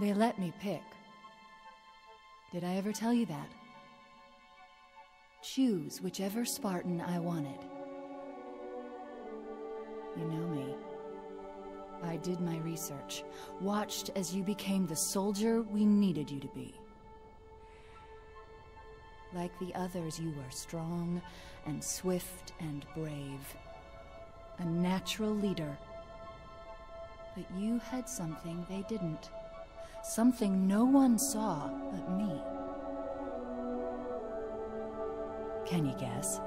They let me pick. Did I ever tell you that? Choose whichever Spartan I wanted. You know me. I did my research, watched as you became the soldier we needed you to be. Like the others, you were strong and swift and brave. A natural leader. But you had something they didn't. Something no one saw but me. Can you guess?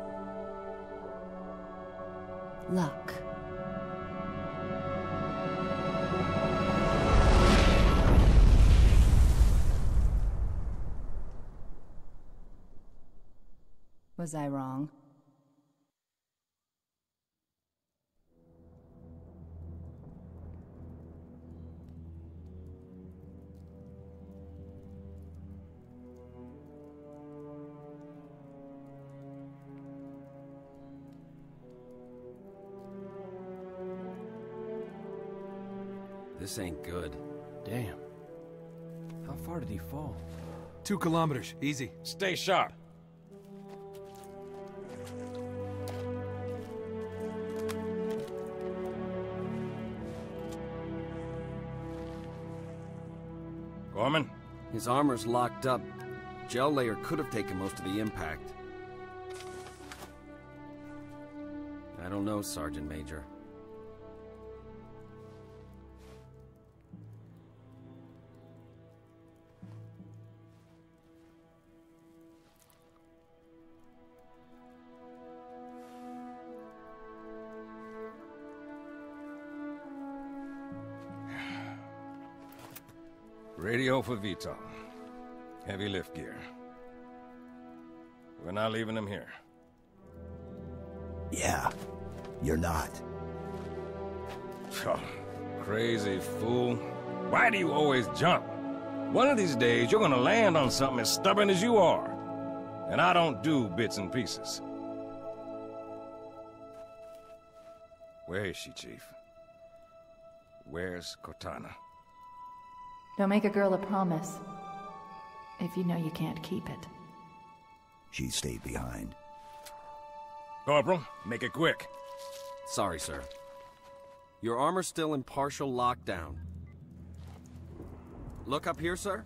Luck. Was I wrong? This ain't good. Damn. How far did he fall? 2 kilometers. Easy. Stay sharp. Gorman? His armor's locked up. Gel layer could have taken most of the impact. I don't know, Sergeant Major. Radio for Vito. Heavy lift gear. We're not leaving him here. Yeah, you're not. Oh, crazy fool. Why do you always jump? One of these days, you're gonna land on something as stubborn as you are. And I don't do bits and pieces. Where is she, Chief? Where's Cortana? Don't make a girl a promise, if you know you can't keep it. She stayed behind. Corporal, make it quick. Sorry, sir. Your armor's still in partial lockdown. Look up here, sir.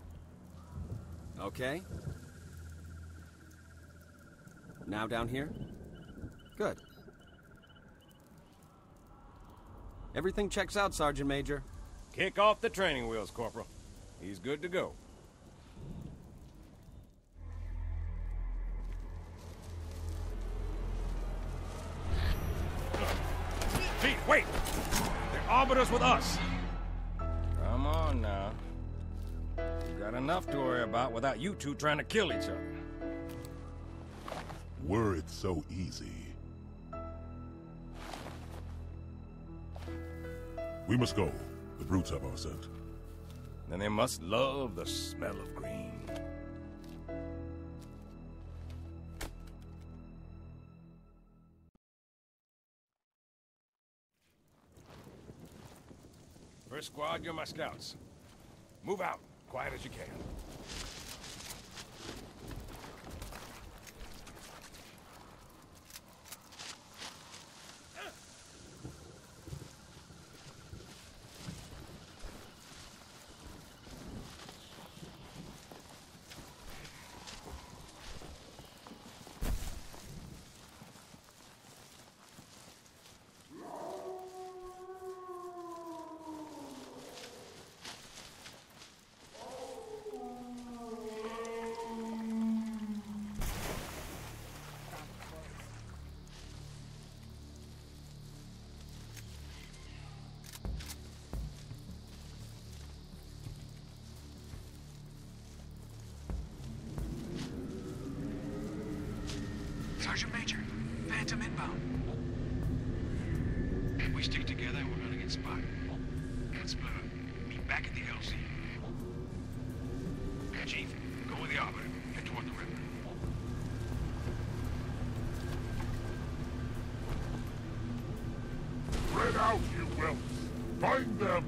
Okay. Now down here? Good. Everything checks out, Sergeant Major. Kick off the training wheels, Corporal. He's good to go. Chief, wait! The Arbiter's with us! Come on now. We've got enough to worry about without you two trying to kill each other. Were it so easy. We must go. The Brutes have our scent. Then they must love the smell of green. First squad, you're my scouts. Move out, quiet as you can. Sergeant Major, Phantom inbound. If we stick together, we're gonna get spotted. Let's split up. Meet back at the LZ. Chief, go with the Arbiter. Head toward the river. Spread out, you will. Find them.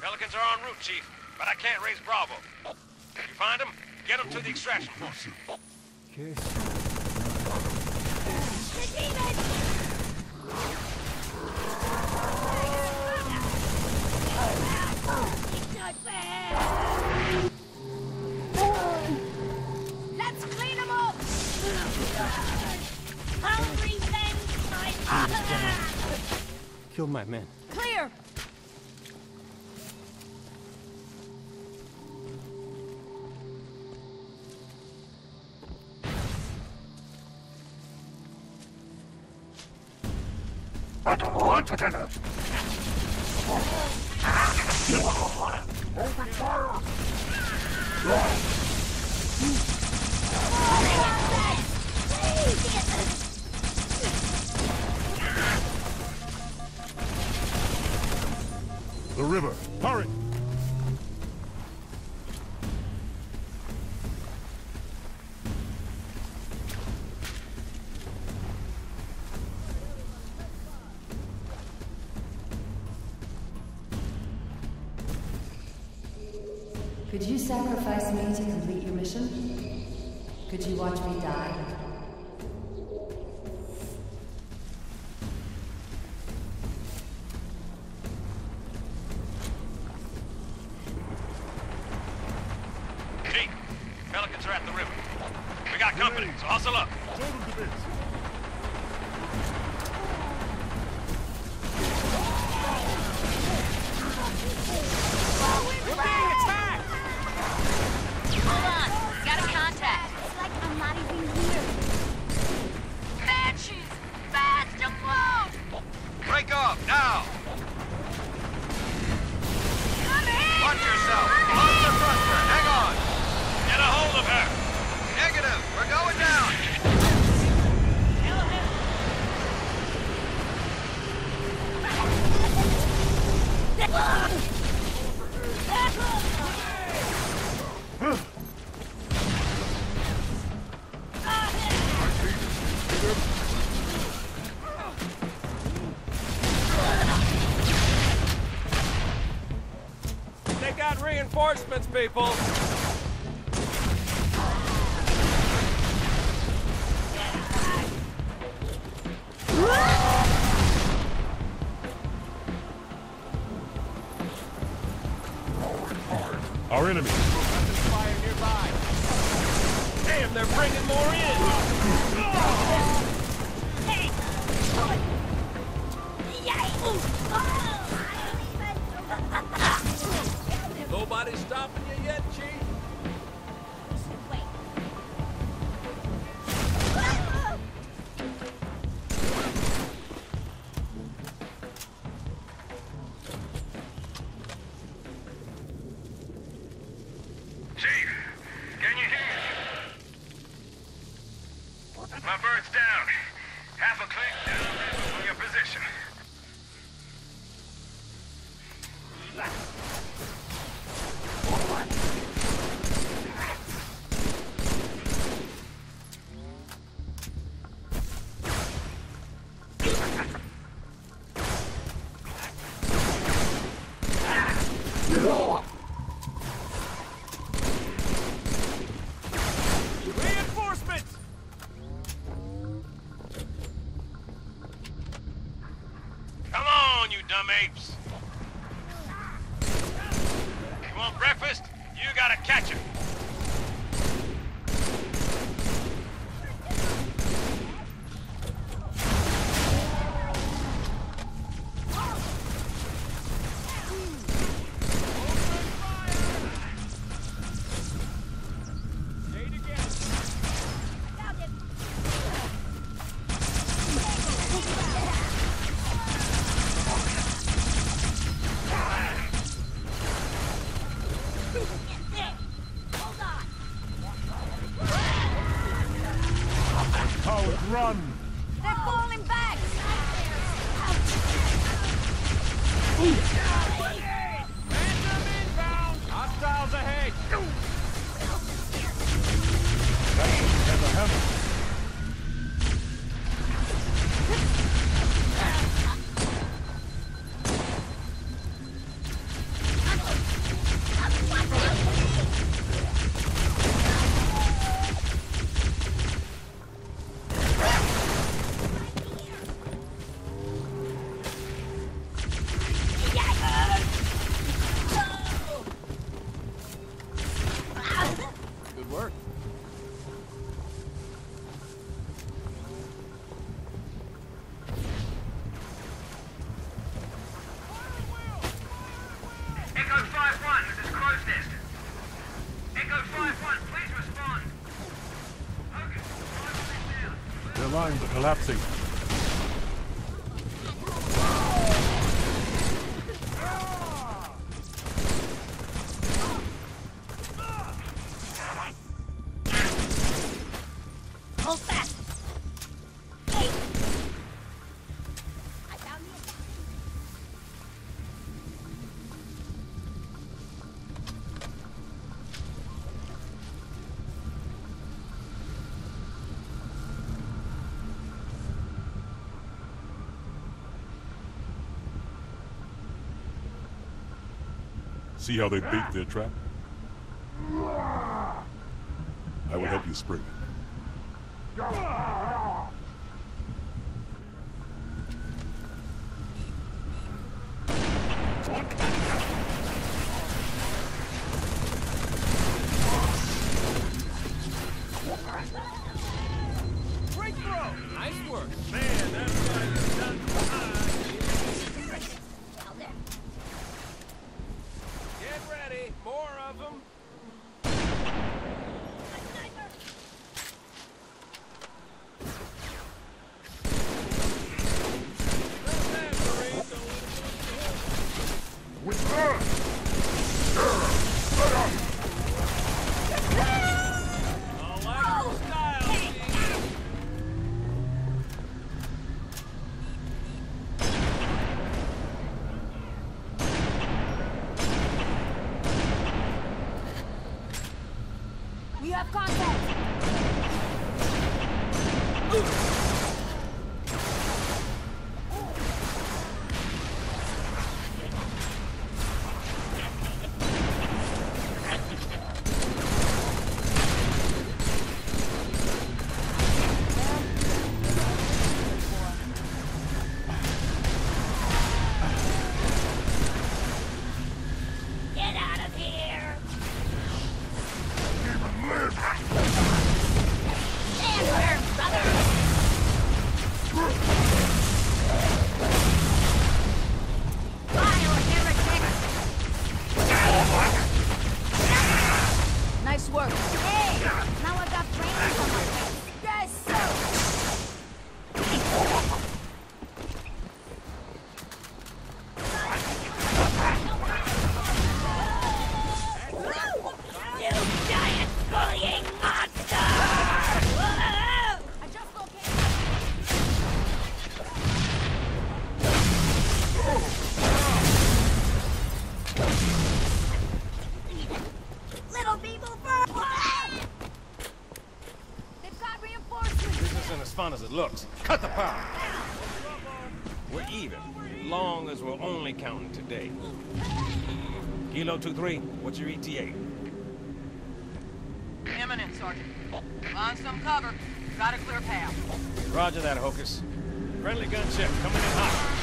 Pelicans are en route, Chief, but I can't raise Bravo. You find them, get them to the extraction force. Okay. Let's clean them up. I'll revenge my killed my men. Clear. The river. Hurry! Could you sacrifice me to complete your mission? Could you watch me die? Reinforcements, people! Our enemy! Fire nearby! Damn, they're bringing more in! Hey! Nobody's stopping you yet, Chief? Wait. Chief, can you hear me? My bird's down. Half a click down from your position. down. Collapsing. Hold fast. Hey. I found See how they bait their trap? I will help you spring it. Break through! Nice work! Man, that's right. Looks. Cut the power. We're even, long as we're only counting today. Kilo 23, what's your ETA? Imminent, Sergeant. On some cover. Got a clear path. Roger that, Hocus. Friendly gunship coming in hot.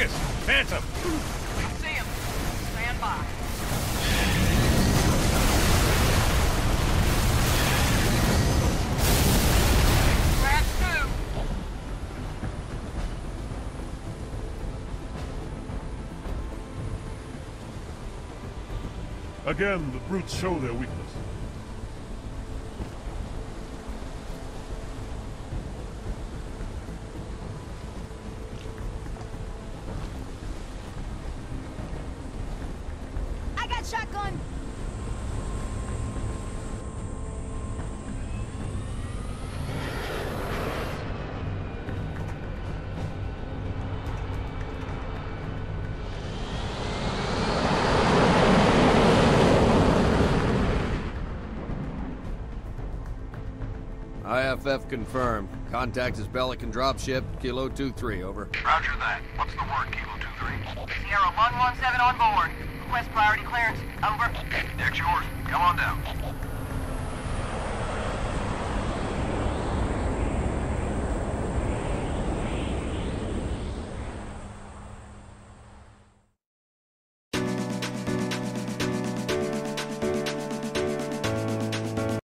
Hocus! Phantom! I see him. Stand by. Again, the brutes show their weakness. I got shotgun. IFF confirmed. Contact is Pelican dropship, Kilo 23, over. Roger that. What's the word, Kilo 23? Sierra 117 on board. Request priority clearance, over. Deck's yours. Come on down.